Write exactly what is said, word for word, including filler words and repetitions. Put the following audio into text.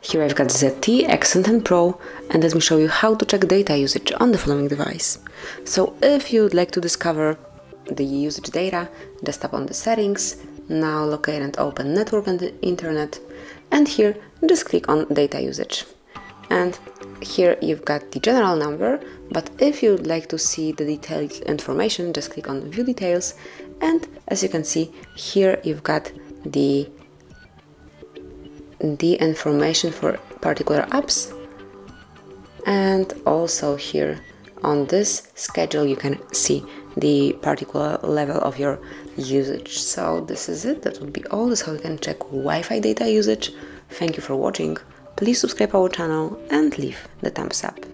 Here I've got Z T E Axon ten Pro, and let me show you how to check data usage on the following device. So if you'd like to discover the usage data, just tap on the settings, now locate and open network and the internet, and here just click on data usage. And here you've got the general number, but if you'd like to see the detailed information, just click on view details, and as you can see here you've got the the information for particular apps, and also here on this schedule you can see the particular level of your usage. So this is it, that would be all. This is how you can check Wi-Fi data usage. Thank you for watching, please subscribe our channel and leave the thumbs up.